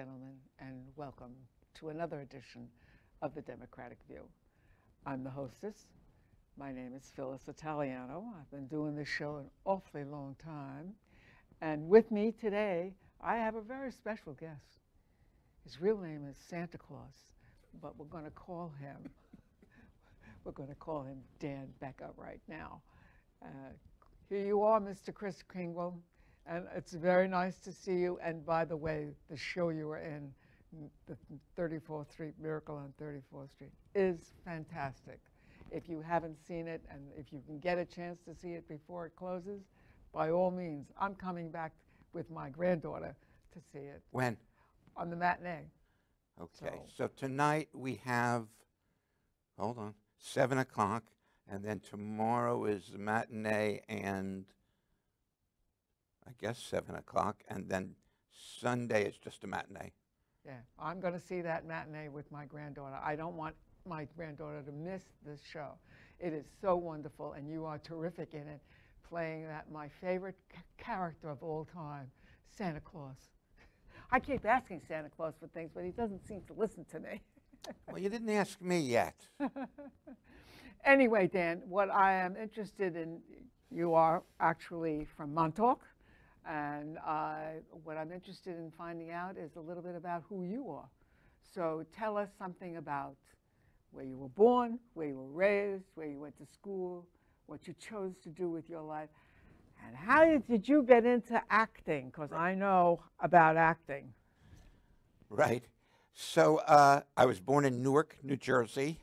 gentlemen, and welcome to another edition of The Democratic View. I'm the hostess. My name is Phyllis Italiano. I've been doing this show an awfully long time. And with me today, I have a very special guest. His real name is Santa Claus, but we're going to call him Dan Becker right now. Here you are, Mr. Chris Kringle, and it's very nice to see you. And by the way, the show you were in, the 34th Street, Miracle on 34th Street, is fantastic. If you haven't seen it, and if you can get a chance to see it before it closes, by all means. I'm coming back with my granddaughter to see it. When? On the matinee. Okay, so tonight we have, hold on, 7 o'clock, and then tomorrow is the matinee and I guess 7 o'clock, and then Sunday is just a matinee. Yeah, I'm going to see that matinee with my granddaughter. I don't want my granddaughter to miss this show. It is so wonderful, and you are terrific in it, playing that my favorite character of all time, Santa Claus. I keep asking Santa Claus for things, but he doesn't seem to listen to me. Well, you didn't ask me yet. Anyway, Dan, what I am interested in, you are actually from Montauk, and what I'm interested in finding out is a little bit about who you are. So tell us something about where you were born, where you were raised, where you went to school, what you chose to do with your life, and how did you get into acting? Because I know about acting. Right. So I was born in Newark, New Jersey,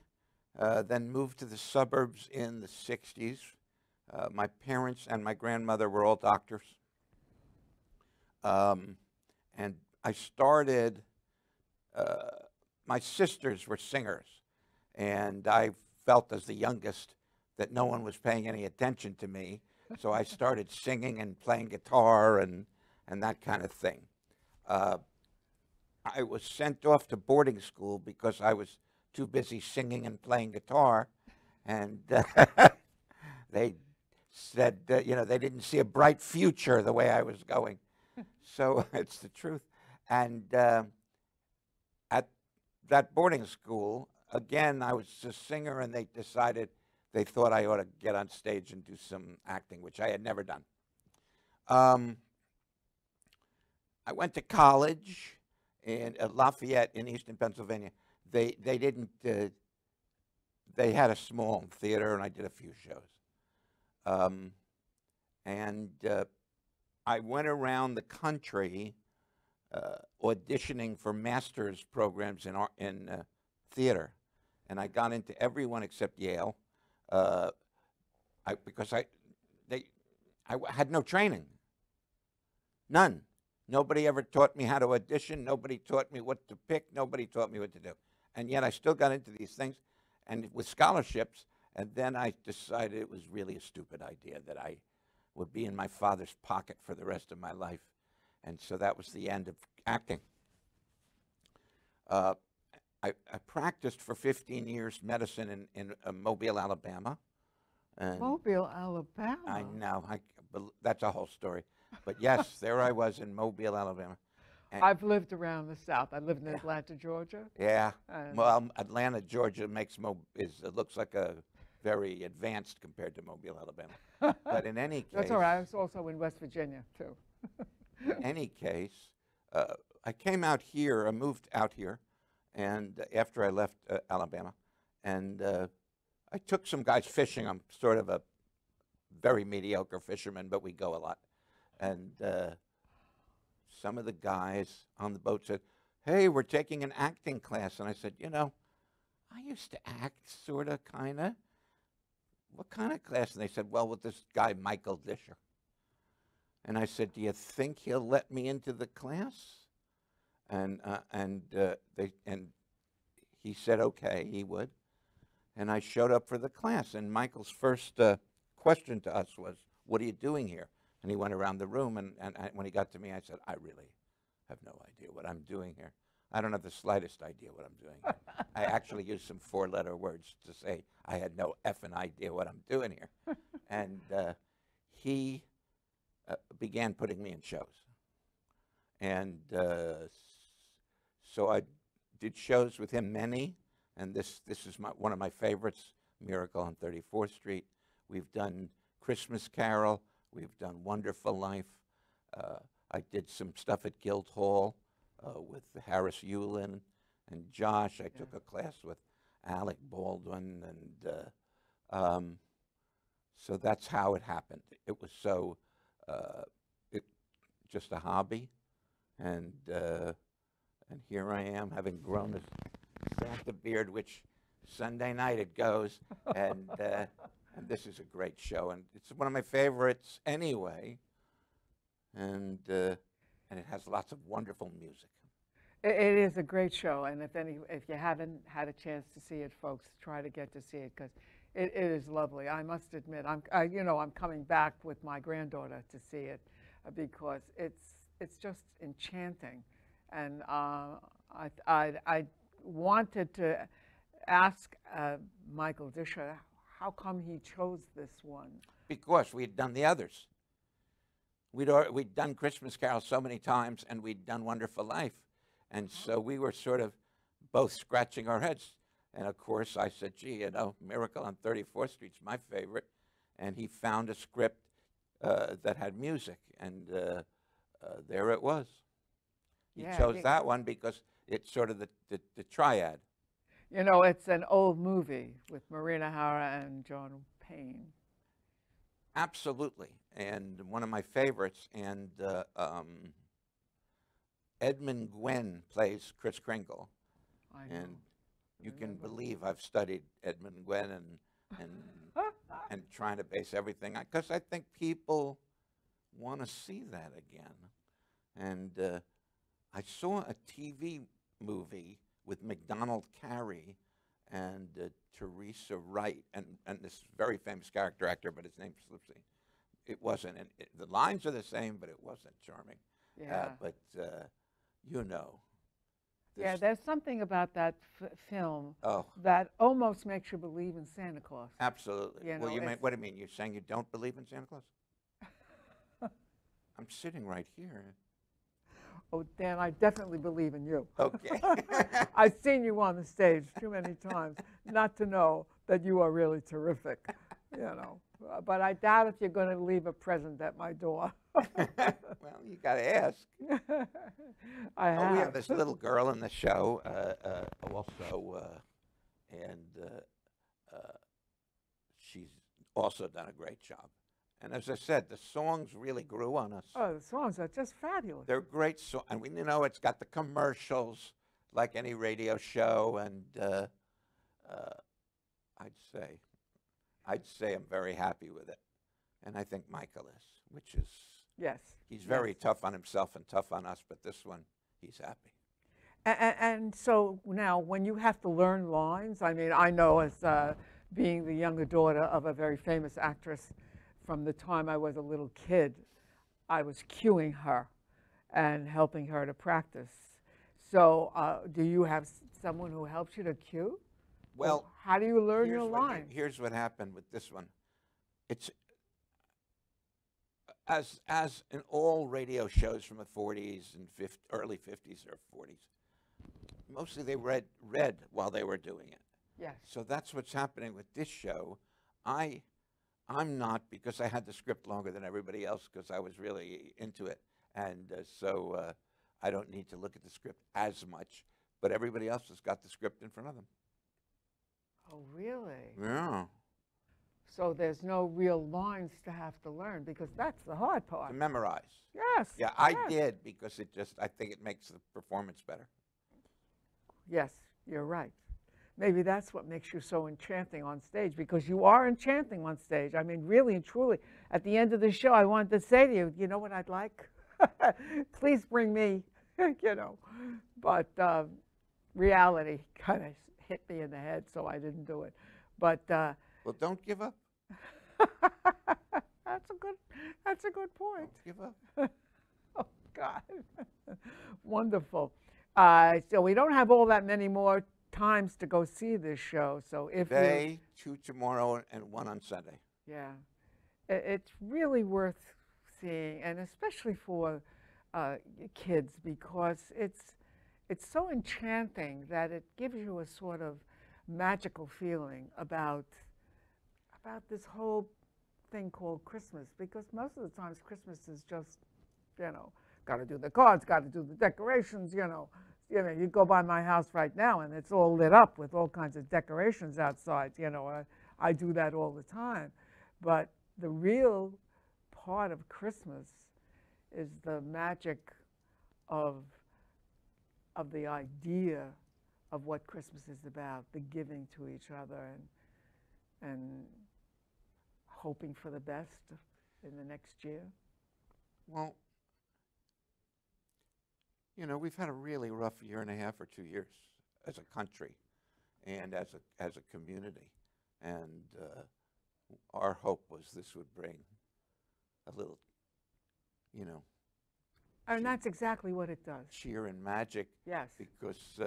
then moved to the suburbs in the 60s. My parents and my grandmother were all doctors. And I started, my sisters were singers, and I felt as the youngest that no one was paying any attention to me. So I started singing and playing guitar and that kind of thing. I was sent off to boarding school because I was too busy singing and playing guitar. And they said, you know, they didn't see a bright future the way I was going. So it's the truth. And at that boarding school, again, I was a singer, and they decided they thought I ought to get on stage and do some acting, which I had never done. I went to college at Lafayette in eastern Pennsylvania. They didn't, they had a small theater, and I did a few shows. I went around the country auditioning for master's programs in theater, and I got into everyone except Yale. Because I had no training, none. Nobody ever taught me how to audition. Nobody taught me what to pick. Nobody taught me what to do. And yet I still got into these things, and with scholarships. And then I decided it was really a stupid idea that I would be in my father's pocket for the rest of my life. And so that was the end of acting. I practiced for 15 years medicine in Mobile, Alabama. And Mobile, Alabama? I know. That's a whole story. But yes, there I was in Mobile, Alabama. And I've lived around the South. I lived in Atlanta, Georgia. Yeah. Well, Atlanta, Georgia looks like a very advanced compared to Mobile, Alabama. But in any case. That's all right. I was also in West Virginia, too. In any case, I came out here. I moved out here. And after I left Alabama, and I took some guys fishing. I'm sort of a very mediocre fisherman, but we go a lot. And some of the guys on the boat said, hey, we're taking an acting class. And I said, you know, I used to act sort of, kind of. What kind of class? And they said, well, with this guy, Michael Disher. And I said, do you think he'll let me into the class? And he said, okay, he would. And I showed up for the class. And Michael's first question to us was, what are you doing here? And he went around the room. And when he got to me, I said, I really have no idea what I'm doing here. I don't have the slightest idea what I'm doing here. I actually used some 4-letter words to say I had no effing idea what I'm doing here. And he began putting me in shows. And So I did shows with him, many, and this is one of my favorites, Miracle on 34th Street. We've done Christmas Carol. We've done Wonderful Life. I did some stuff at Guild Hall with Harris Yulin and Josh. I took a class with Alec Baldwin, and so that's how it happened. It was so just a hobby, and here I am, having grown a Santa beard, which Sunday night it goes, and this is a great show, and it's one of my favorites anyway, and it has lots of wonderful music. It is a great show, and if you haven't had a chance to see it, folks, try to get to see it, because it is lovely. I must admit, I'm coming back with my granddaughter to see it, because it's just enchanting, and I wanted to ask Michael Disher how come he chose this one. Because we had done the others. We'd done Christmas Carol so many times, and we'd done Wonderful Life, and so we were sort of both scratching our heads. And of course, I said, "Gee, you know, Miracle on 34th Street's my favorite," and he found a script that had music, and there it was. He chose that one because it's sort of the triad. You know, it's an old movie with Marina Hara and John Payne. Absolutely, and one of my favorites. And Edmund Gwenn plays Chris Kringle, and you can believe I've studied Edmund Gwenn and trying to base everything on, because I think people want to see that again. And I saw a TV movie with McDonald Carey and Teresa Wright, and this very famous character actor, but his name slips me. It wasn't, and the lines are the same, but it wasn't charming. Yeah. But you know. Yeah, there's something about that film that almost makes you believe in Santa Claus. Absolutely. You know, well, you mean, what do you mean? You're saying you don't believe in Santa Claus? I'm sitting right here. Oh, Dan, I definitely believe in you. Okay. I've seen you on the stage too many times not to know that you are really terrific, you know. But I doubt if you're going to leave a present at my door. Well, you got to ask. We have this little girl in the show also, and she's also done a great job. And as I said, the songs really grew on us. Oh, the songs are just fabulous. They're great songs. And, you know, it's got the commercials like any radio show. And I'd say I'm very happy with it. And I think Michael is, which is... Yes. He's very tough on himself and tough on us, but this one, he's happy. And so now, when you have to learn lines, I mean, I know as being the younger daughter of a very famous actress, from the time I was a little kid, I was cueing her and helping her to practice. So do you have someone who helps you to cue? Well, how do you learn your lines? Here's what happened with this one. It's... As in all radio shows from the 40s and early 50s or 40s, mostly they read while they were doing it. Yes. So that's what's happening with this show. I'm not, because I had the script longer than everybody else because I was really into it. And so I don't need to look at the script as much, but everybody else has got the script in front of them. Oh, really? Yeah. So there's no real lines to have to learn, because that's the hard part. To memorize. Yes. Yeah, I did, because it just, I think it makes the performance better. Yes, you're right. Maybe that's what makes you so enchanting on stage, because you are enchanting on stage. I mean, really and truly, at the end of the show, I wanted to say to you, you know what I'd like? Please bring me, you know. But reality kind of hit me in the head, so I didn't do it. But... well, don't give up. That's a good point. Don't give up. Oh, God. Wonderful. So we don't have all that many more times to go see this show. So if Today, two tomorrow, and one on Sunday. Yeah. It's really worth seeing, and especially for kids, because it's it's so enchanting that it gives you a sort of magical feeling about this whole thing called Christmas, because most of the times Christmas is just, you know, got to do the cards, got to do the decorations, you know, you go by my house right now and it's all lit up with all kinds of decorations outside, you know, I do that all the time. But the real part of Christmas is the magic of the idea of what Christmas is about, the giving to each other and hoping for the best in the next year. Well, you know, we've had a really rough year and a half or 2 years as a country and as a community. And our hope was this would bring a little, you know. And that's exactly what it does. Cheer and magic. Yes. Because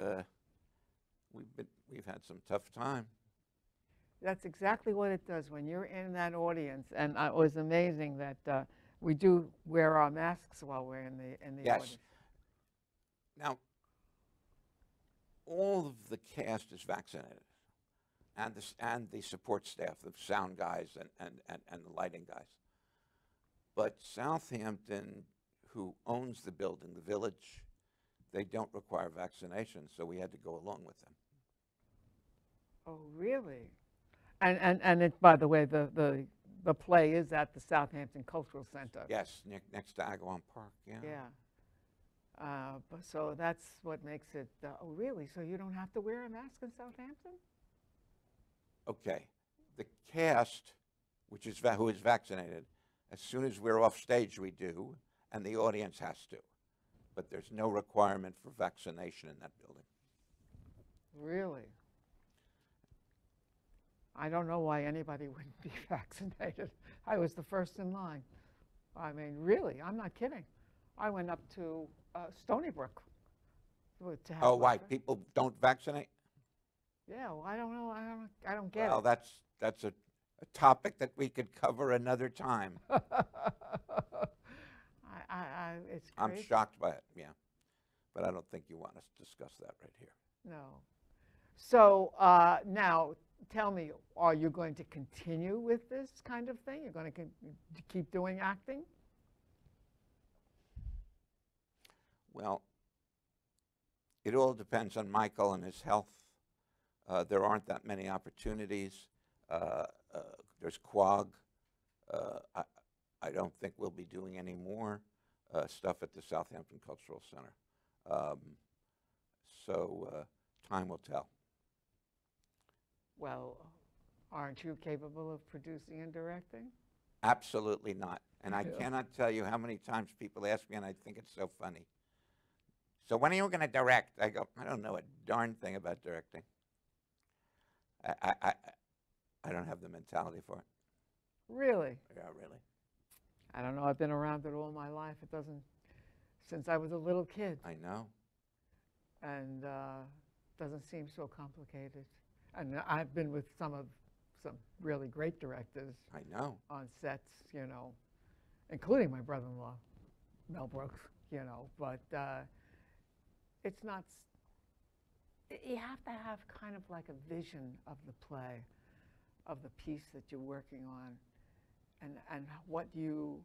we've had some tough time. That's exactly what it does when you're in that audience. And it was amazing that we do wear our masks while we're in the yes. audience. Now, all of the cast is vaccinated, and the support staff, the sound guys and the lighting guys. But Southampton, who owns the building, the village, they don't require vaccination, so we had to go along with them. Oh, really? And it, by the way, the play is at the Southampton Cultural Center. Yes, next to Agawam Park. Yeah. Yeah. So that's what makes it, oh really, so you don't have to wear a mask in Southampton? Okay, the cast, who is vaccinated, as soon as we're off stage we do, and the audience has to. But there's no requirement for vaccination in that building. Really? I don't know why anybody wouldn't be vaccinated. I was the first in line. I mean, really, I'm not kidding. I went up to Stony Brook to have. Oh, why people don't vaccinate? Yeah, well, I don't know. I don't get it. Well, that's a topic that we could cover another time. It's crazy. I'm shocked by it. Yeah, but I don't think you want us to discuss that right here. No. So now, tell me, are you going to continue with this kind of thing? You're going to keep doing acting? Well, it all depends on Michael and his health. There aren't that many opportunities. There's Quag. I don't think we'll be doing any more stuff at the Southampton Cultural Center. Time will tell. Well, aren't you capable of producing and directing? Absolutely not. And I cannot tell you how many times people ask me, and I think it's so funny. So when are you going to direct? I go, I don't know a darn thing about directing. I don't have the mentality for it. Really? Yeah, really. I don't know. I've been around it all my life. It doesn't, since I was a little kid. I know. And doesn't seem so complicated. And I've been with some really great directors. I know. On sets, you know, including my brother-in-law, Mel Brooks, you know, but. It's not, you have to have kind of like a vision of the play, of the piece that you're working on, and what you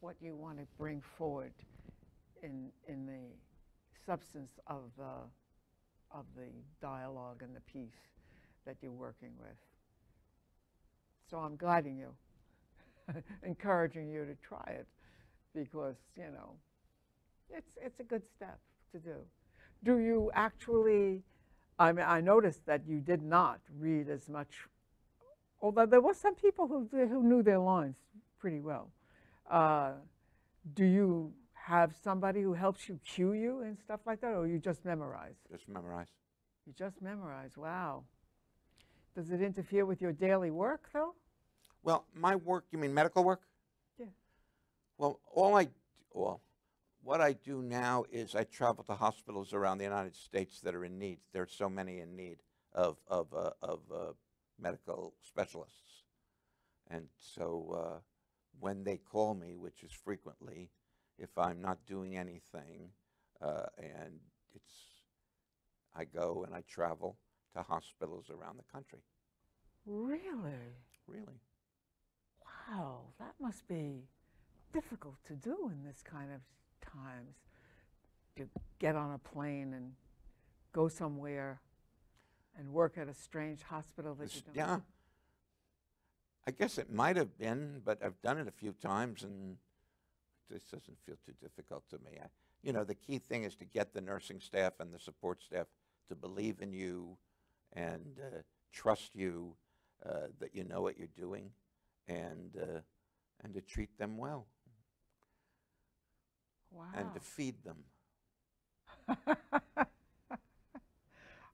want to bring forward in the substance of the dialogue and the piece that you're working with. So I'm guiding you, encouraging you to try it, because, you know, it's a good step. To do. Do you actually, I mean, I noticed that you did not read as much, although there were some people who knew their lines pretty well. Do you have somebody who helps you cue you and stuff like that, or you just memorize? Just memorize. You just memorize, wow. Does it interfere with your daily work, though? Well, my work, you mean medical work? Yeah. Well, what I do now is I travel to hospitals around the United States that are in need. There are so many in need of medical specialists. And so when they call me, which is frequently, if I'm not doing anything, and I go and I travel to hospitals around the country. Really? Really. Wow, that must be difficult to do in this kind of times, to get on a plane and go somewhere and work at a strange hospital that you don't know. I guess it might have been, but I've done it a few times, and this doesn't feel too difficult to me. You know, the key thing is to get the nursing staff and the support staff to believe in you and trust you, that you know what you're doing, and to treat them well. Wow. And to feed them.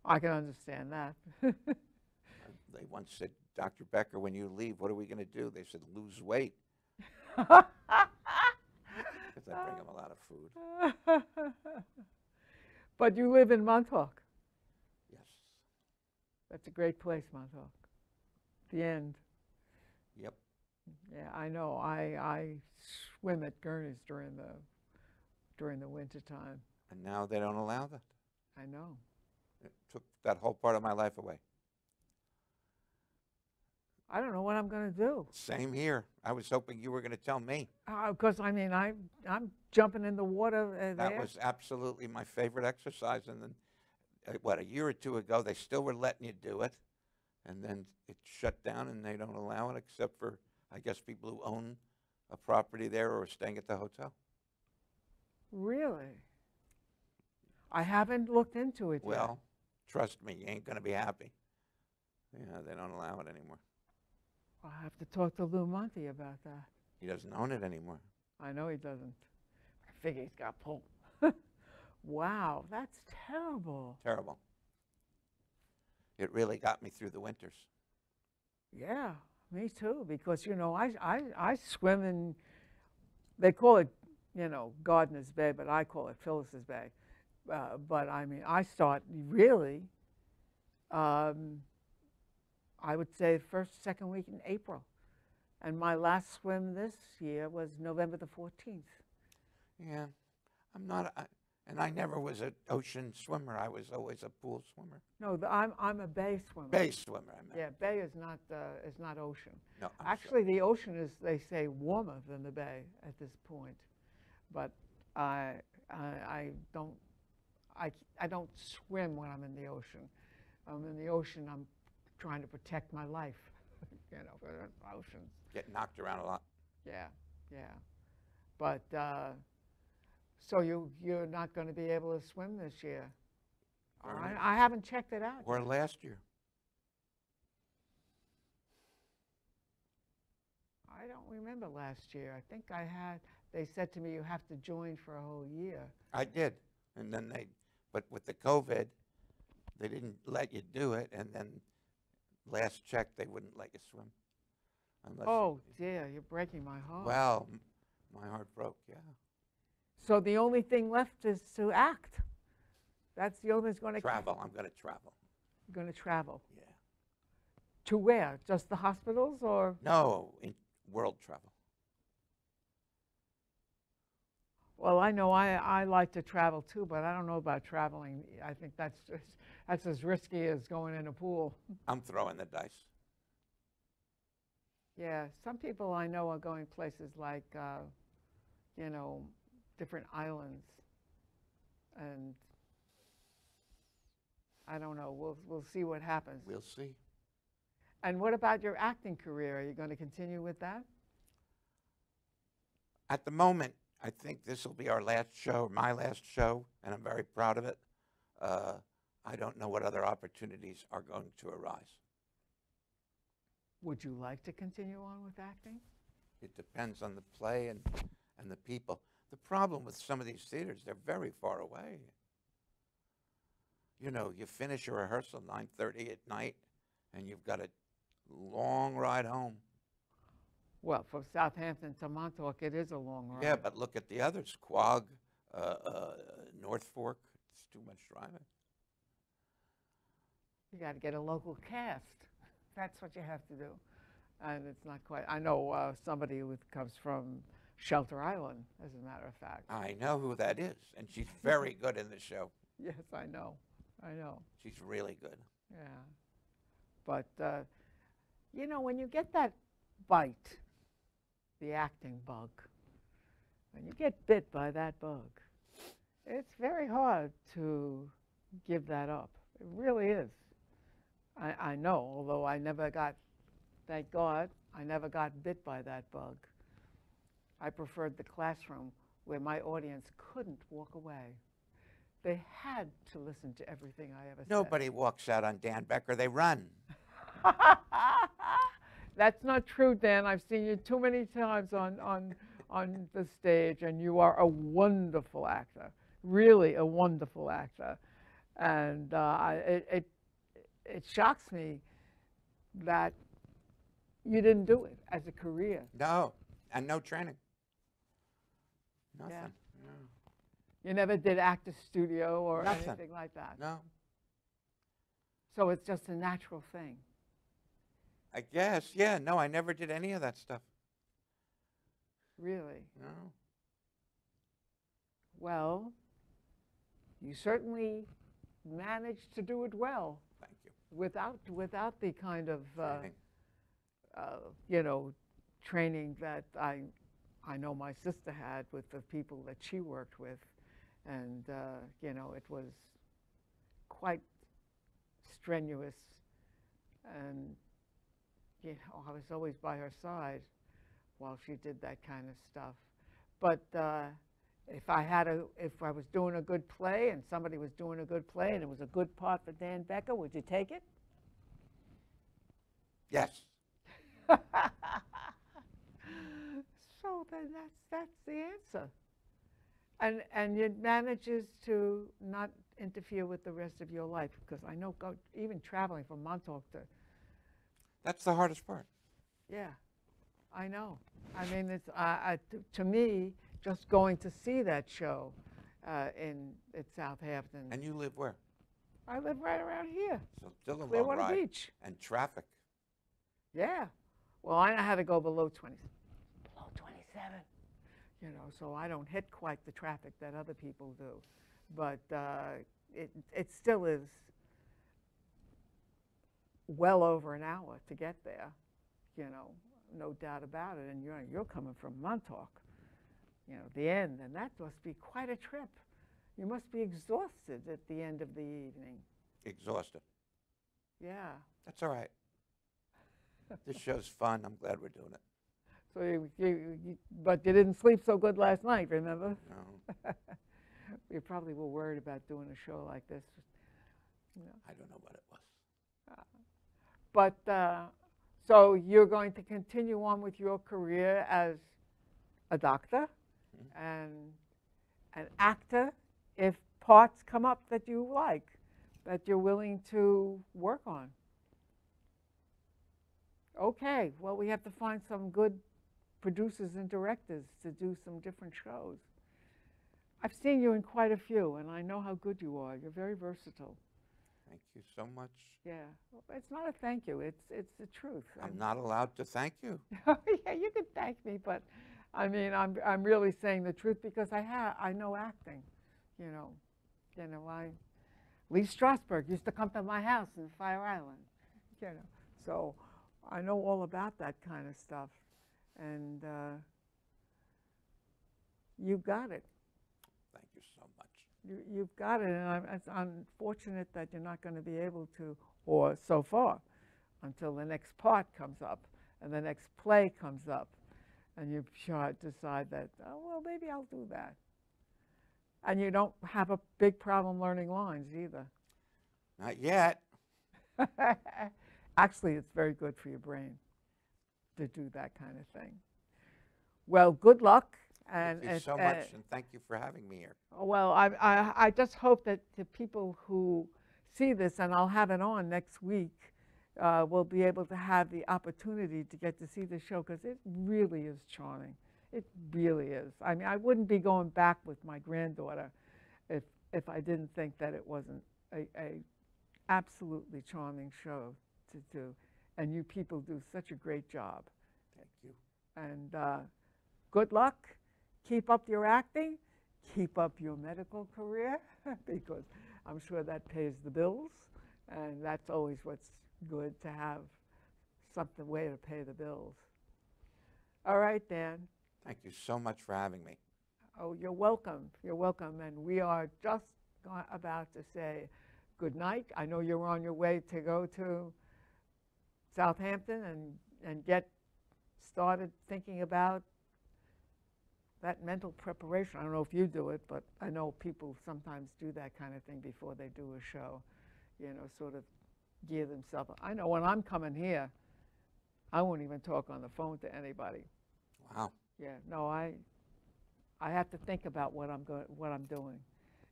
I can understand that. They once said, Dr. Becker, when you leave, what are we going to do? They said, lose weight. Because I bring them a lot of food. But you live in Montauk. Yes. That's a great place, Montauk. The end. Yep. Yeah, I know. I swim at Gurney's during the winter time. And now they don't allow that. I know. It took that whole part of my life away. I don't know what I'm going to do. Same here. I was hoping you were going to tell me. Because, I mean, I'm jumping in the water. That was absolutely my favorite exercise. And then, what, a year or two ago, they still were letting you do it. And then it shut down, and they don't allow it, except for, I guess, people who own a property there or are staying at the hotel. Really? I haven't looked into it yet. Well, trust me, you ain't going to be happy. You know, they don't allow it anymore. I'll have to talk to Lou Monte about that. He doesn't own it anymore. I know he doesn't. I figure he's got pulled. Wow, that's terrible. Terrible. It really got me through the winters. Yeah, me too, because, you know, I swim in, they call it, you know, Gardner's Bay, but I call it Phyllis's Bay. But, I mean, I start really, I would say first, second week in April. And my last swim this year was November the 14th. Yeah, I'm not, and I never was an ocean swimmer. I was always a pool swimmer. No, I'm a bay swimmer. Bay swimmer, I meant. Yeah, bay is not ocean. No, actually, sure. The ocean is, they say, warmer than the bay at this point. But I don't swim when I'm in the ocean. In the ocean, I'm trying to protect my life, you know, for the oceans. Get knocked around a lot. Yeah, yeah. But, so you're not going to be able to swim this year? I haven't checked it out. Or last year. I don't remember last year. I think I had, they said to me, you have to join for a whole year. I did. And then but with the COVID, they didn't let you do it. And then last check, they wouldn't let you swim. Unless dear, you're breaking my heart. Well, my heart broke, yeah. So the only thing left is to act. That's the only thing's going to travel. I'm going to travel. You're going to travel? Yeah. To where? Just the hospitals or? No, in world travel. Well, I know I like to travel too, but I don't know about traveling. I think that's as risky as going in a pool. I'm throwing the dice. Yeah, some people I know are going places like, you know, different islands, and I don't know. We'll see what happens. We'll see. And what about your acting career? Are you going to continue with that? At the moment, I think this will be our last show, my last show, and I'm very proud of it. I don't know what other opportunities are going to arise. Would you like to continue on with acting? It depends on the play and the people. The problem with some of these theaters, they're very far away. You know, you finish your rehearsal 9:30 at night, and you've got a long ride home. Well, from Southampton to Montauk, it is a long ride. Yeah, but look at the others. Quogue, North Fork. It's too much driving. You got to get a local cast. That's what you have to do. And it's not quite. I know somebody who comes from Shelter Island, as a matter of fact. I know who that is, and she's very good in the show. Yes, I know. I know. She's really good. Yeah. But, you know, when you get that bite, the acting bug, when you get bit by that bug, it's very hard to give that up. It really is. I know, although I never got, thank God, I never got bit by that bug. I preferred the classroom where my audience couldn't walk away. They had to listen to everything I ever said. Nobody walks out on Dan Becker. They run. That's not true, Dan. I've seen you too many times on the stage, and you are a wonderful actor, really a wonderful actor. And it shocks me that you didn't do it as a career. No, and no training. Nothing. Yeah. No. You never did actor studio or nothing. Anything like that? No. So it's just a natural thing. I guess, yeah. No, I never did any of that stuff. Really? No. Well, you certainly managed to do it well. Thank you. Without the kind of, you know, training that I know my sister had with the people that she worked with. And, you know, it was quite strenuous. And, you know, I was always by her side while she did that kind of stuff. But if I was doing a good play and somebody was doing a good play and it was a good part for Dan Becker, would you take it? Yes. So then that's the answer. And it manages to not interfere with the rest of your life, because I know even traveling from Montauk to... That's the hardest part. Yeah, I know. I mean, it's, to me, just going to see that show at Southampton. And you live where? I live right around here. So still a long ride. Beach. And traffic. Yeah. Well, I know how to go below 27. You know, so I don't hit quite the traffic that other people do. But it still is well over an hour to get there, you know, no doubt about it. And you're coming from Montauk, you know, the end, and that must be quite a trip. You must be exhausted at the end of the evening. Exhausted. Yeah. That's all right. This show's fun. I'm glad we're doing it. So but you didn't sleep so good last night, remember? No. You probably were worried about doing a show like this. You know. I don't know what it was. So you're going to continue on with your career as a doctor and an actor if parts come up that you like, that you're willing to work on. Okay, well, we have to find some good producers and directors to do some different shows. I've seen you in quite a few, and I know how good you are. You're very versatile. Thank you so much. Yeah, well, it's not a thank you. It's the truth. I'm not allowed to thank you. Yeah, you can thank me, but I mean, I'm really saying the truth because I know acting. You know, Lee Strasberg used to come to my house in Fire Island. You know, so I know all about that kind of stuff, and you got it. Thank you so much. You've got it, and I'm fortunate that you're not going to be able to, or so far, until the next part comes up and the next play comes up, and you decide that, oh, well, maybe I'll do that. And you don't have a big problem learning lines either. Not yet. Actually, it's very good for your brain to do that kind of thing. Well, good luck. And thank you so much, and thank you for having me here. Well, I just hope that the people who see this, and I'll have it on next week, will be able to have the opportunity to get to see the show, because it really is charming. It really is. I mean, I wouldn't be going back with my granddaughter if I didn't think that it wasn't a absolutely charming show to do. And you people do such a great job. Thank you. And good luck. Keep up your acting, keep up your medical career, because I'm sure that pays the bills, and that's always what's good, to have something, way to pay the bills. All right, Dan. Thank you so much for having me. Oh, you're welcome. You're welcome. And we are just about to say good night. I know you're on your way to go to Southampton and get started thinking about that mental preparation. I don't know if you do it, but I know people sometimes do that kind of thing before they do a show, you know, sort of gear themselves. I know when I'm coming here, I won't even talk on the phone to anybody. Wow. Yeah, no, I have to think about what I'm doing.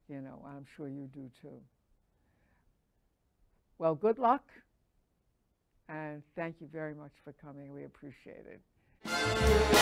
You know, I'm sure you do too. Well, good luck, and thank you very much for coming. We appreciate it.